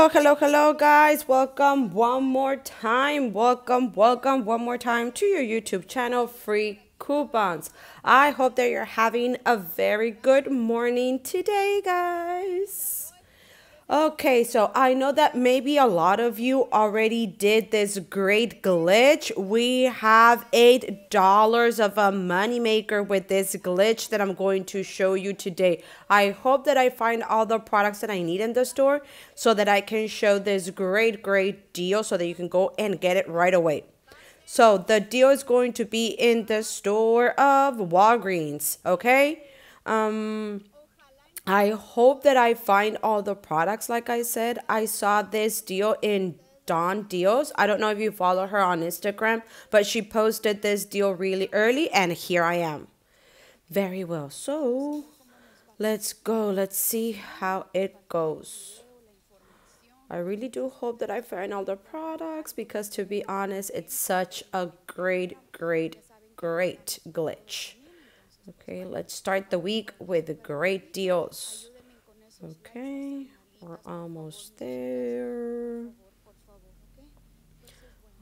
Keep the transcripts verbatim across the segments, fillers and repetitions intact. hello hello hello guys, welcome one more time welcome welcome one more time to your YouTube channel, Free Coupons. I hope that you're having a very good morning today, guys. Okay, so I know that maybe a lot of you already did this great glitch. We have eight dollars of a moneymaker with this glitch that I'm going to show you today. I hope that I find all the products that I need in the store so that I can show this great great deal so that you can go and get it right away. So the deal is going to be in the store of Walgreens, okay? Um, I hope that I find all the products, like I said. I saw this deal in Dawn Deals. I don't know if you follow her on Instagram, but she posted this deal really early, and here I am. Very well. So let's go. Let's see how it goes. I really do hope that I find all the products because, to be honest, it's such a great, great, great glitch. Okay, let's start the week with great deals. Okay, we're almost there.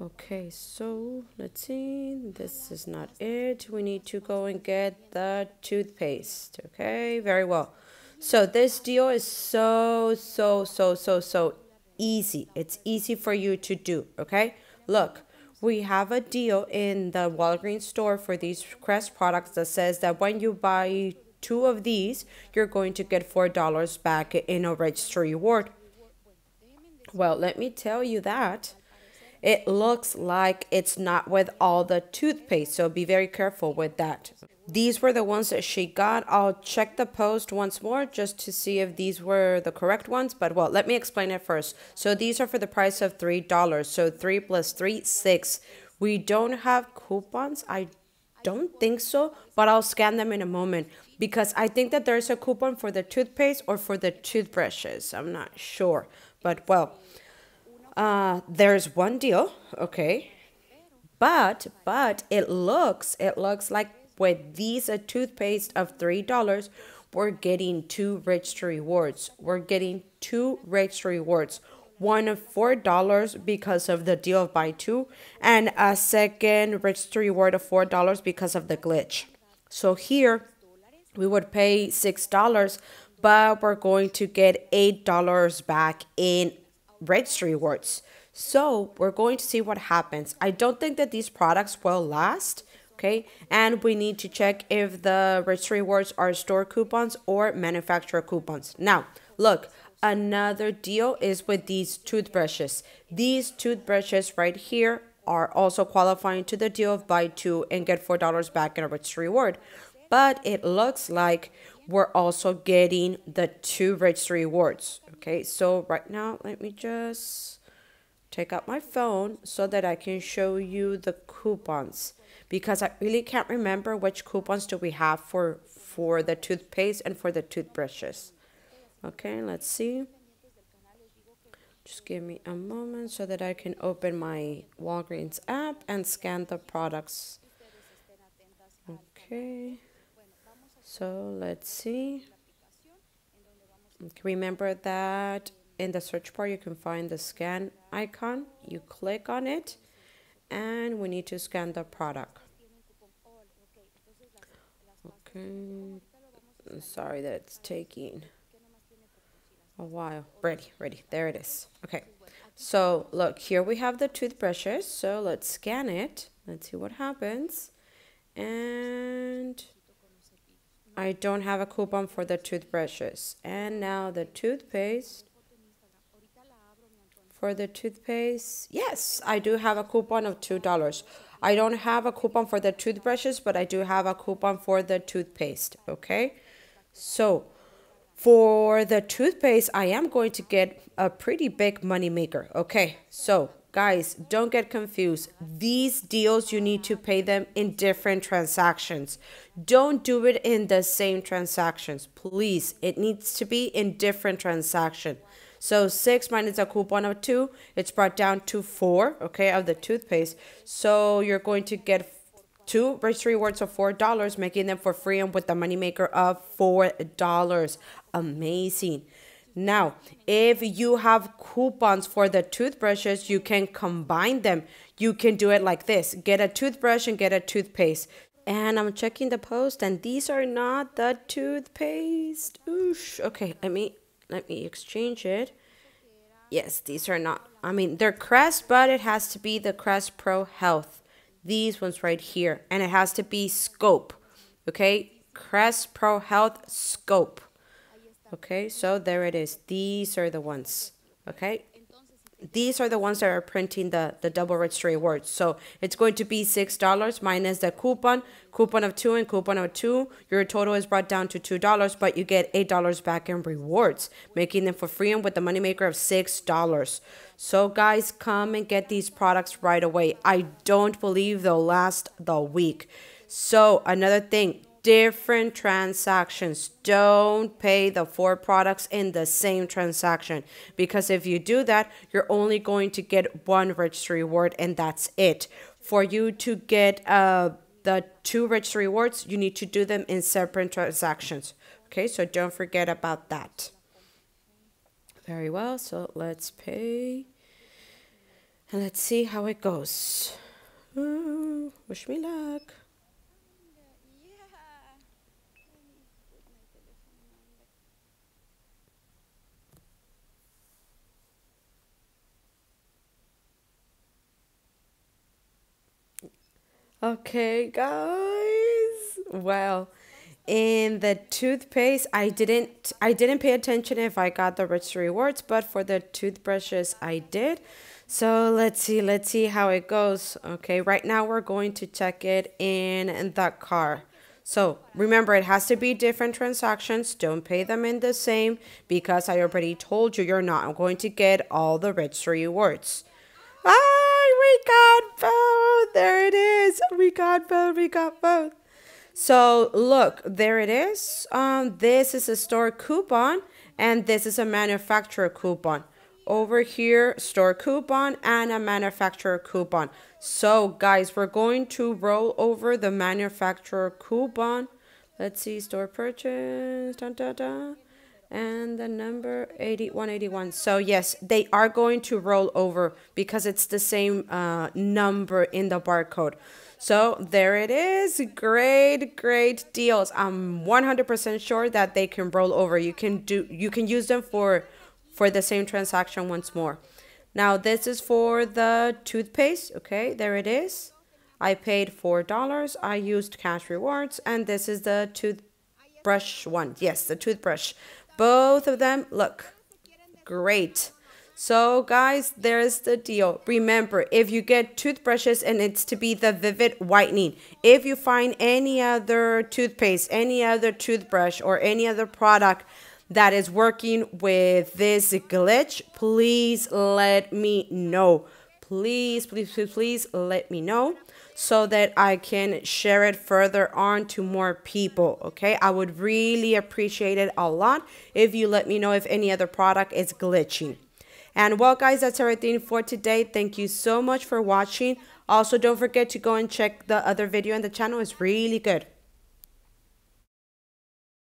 Okay, so let's see. This is not it. We need to go and get the toothpaste. Okay, very well. So this deal is so, so, so, so, so easy. It's easy for you to do, okay? Look, we have a deal in the Walgreens store for these Crest products that says that when you buy two of these, you're going to get four dollars back in a register reward. Well, let me tell you that it looks like it's not with all the toothpaste, so be very careful with that. These were the ones that she got. I'll check the post once more just to see if these were the correct ones. But well, let me explain it first. So these are for the price of three dollars. So three plus three, six. We don't have coupons. I don't think so, but I'll scan them in a moment because I think that there's a coupon for the toothpaste or for the toothbrushes. I'm not sure, but well, uh, there's one deal. Okay. But, but it looks, it looks like with these a toothpaste of three dollars, we're getting two register rewards. We're getting two register rewards. One of four dollars because of the deal of buy two, and a second register reward of four dollars because of the glitch. So here we would pay six dollars, but we're going to get eight dollars back in register rewards. So we're going to see what happens. I don't think that these products will last. Okay, and we need to check if the register rewards are store coupons or manufacturer coupons. Now, look, another deal is with these toothbrushes. These toothbrushes right here are also qualifying to the deal of buy two and get four dollars back in a register reward. But it looks like we're also getting the two register rewards. Okay, so right now, let me just take out my phone so that I can show you the coupons, because I really can't remember which coupons do we have for, for the toothpaste and for the toothbrushes. Okay, let's see. Just give me a moment so that I can open my Walgreens app and scan the products. Okay, so let's see. Remember that in the search bar you can find the scan icon. You click on it, and we need to scan the product. Okay, I'm sorry that it's taking a while. Ready, ready, there it is. Okay, so look, here we have the toothbrushes, so let's scan it. Let's see what happens. And I don't have a coupon for the toothbrushes. And now the toothpaste. For the toothpaste, yes, I do have a coupon of two dollars. I don't have a coupon for the toothbrushes, but I do have a coupon for the toothpaste, okay? So for the toothpaste, I am going to get a pretty big moneymaker, okay? So guys, don't get confused. These deals, you need to pay them in different transactions. Don't do it in the same transactions, please. It needs to be in different transactions. So six minus a coupon of two, it's brought down to four, okay, of the toothpaste. So you're going to get two register rewards of four dollars, making them for free and with the moneymaker of four dollars. Amazing. Now, if you have coupons for the toothbrushes, you can combine them. You can do it like this. Get a toothbrush and get a toothpaste. And I'm checking the post, and these are not the toothpaste. Oosh. Okay, let me, let me exchange it. Yes, these are not. I mean, they're Crest, but it has to be the Crest Pro Health. These ones right here. And it has to be Scope. Okay, Crest Pro Health Scope. Okay, so there it is. These are the ones. Okay, these are the ones that are printing the, the double registry awards. So it's going to be six dollars minus the coupon, coupon of two and coupon of two. Your total is brought down to two dollars, but you get eight dollars back in rewards, making them for free and with the moneymaker of six dollars. So guys, come and get these products right away. I don't believe they'll last the week. So another thing. Different transactions. Don't pay the four products in the same transaction, because if you do that, you're only going to get one registry reward and that's it. For you to get uh, the two registry rewards, you need to do them in separate transactions. Okay, so don't forget about that. Very well, so let's pay and let's see how it goes. Ooh, wish me luck. Okay, guys. Well, in the toothpaste, I didn't I didn't pay attention if I got the registry rewards, but for the toothbrushes, I did. So let's see, let's see how it goes. Okay, right now we're going to check it in the car. So remember, it has to be different transactions. Don't pay them in the same, because I already told you you're not going to get all the registry rewards. Ah, we got both. There it is. We got both. We got both. So look, there it is. Um, this is a store coupon and this is a manufacturer coupon. Over here, store coupon and a manufacturer coupon. So guys, we're going to roll over the manufacturer coupon. Let's see, store purchase. Dun, dun, dun. And the number eighty-one eighty-one. So yes, they are going to roll over because it's the same uh, number in the barcode. So there it is. Great, great deals. I'm one hundred percent sure that they can roll over. You can do, you can use them for, for the same transaction once more. Now this is for the toothpaste. Okay, there it is. I paid four dollars. I used cash rewards, and this is the toothbrush one. Yes, the toothbrush. Both of them look great. So guys, there's the deal. Remember, if you get toothbrushes, and it's to be the Vivid Whitening. If you find any other toothpaste, any other toothbrush, or any other product that is working with this glitch, please let me know. Please, please, please, please let me know so that I can share it further on to more people, okay? I would really appreciate it a lot if you let me know if any other product is glitching. And well, guys, that's everything for today. Thank you so much for watching. Also, don't forget to go and check the other video in the channel. It's really good.